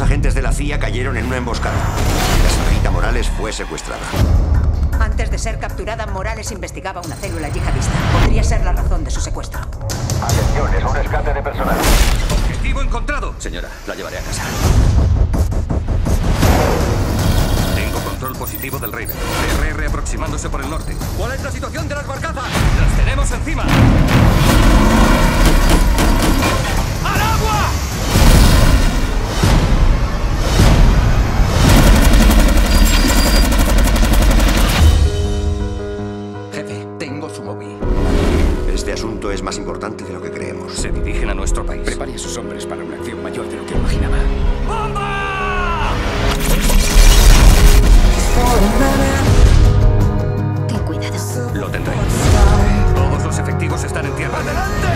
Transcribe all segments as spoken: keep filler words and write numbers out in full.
dos agentes de la C I A cayeron en una emboscada. La señorita Morales fue secuestrada. Antes de ser capturada, Morales investigaba una célula yihadista. Podría ser la razón de su secuestro. Atención, es un rescate de personal. Objetivo encontrado. Señora, la llevaré a casa. Tengo control positivo del Raven. T R R aproximándose por el norte. ¿Cuál es la situación de las barcazas? ¡Las tenemos encima! ¡Al agua! Jefe, tengo su móvil. Este asunto es más importante de lo que creemos. Se dirigen a nuestro país. Prepare a sus hombres para una acción mayor de lo que imaginaba. ¡Bomba! Ten cuidado. Lo tendré. Todos los efectivos están en tierra. ¡Adelante!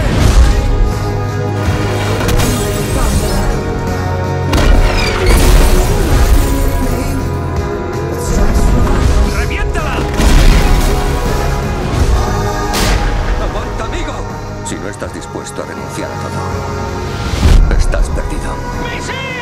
Si no estás dispuesto a renunciar a todo, estás perdido. ¡Misil!